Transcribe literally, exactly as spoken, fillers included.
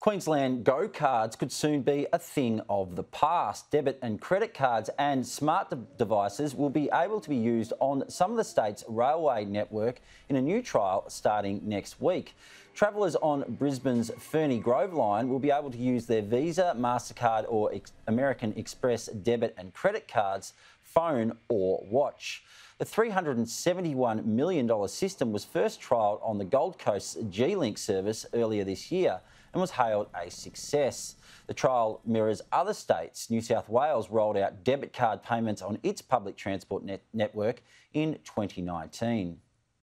Queensland Go Cards could soon be a thing of the past. Debit and credit cards and smart de devices will be able to be used on some of the state's railway network in a new trial starting next week. Travellers on Brisbane's Ferny Grove line will be able to use their Visa, Mastercard or ex American Express debit and credit cards, phone or watch. The three hundred and seventy-one million dollar system was first trialled on the Gold Coast's G-Link service earlier this year and was hailed a success. The trial mirrors other states. New South Wales rolled out debit card payments on its public transport net network in twenty nineteen.